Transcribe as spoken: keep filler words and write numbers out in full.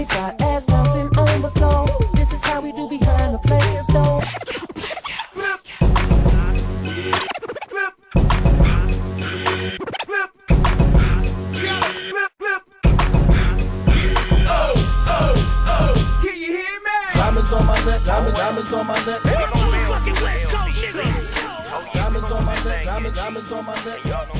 Molly's got ass bouncing on the floor. This is how we do behind the players' door. Can you hear me? Diamonds on my neck, diamonds, diamonds on my neck. Diamonds on my neck, diamonds, diamonds on my neck.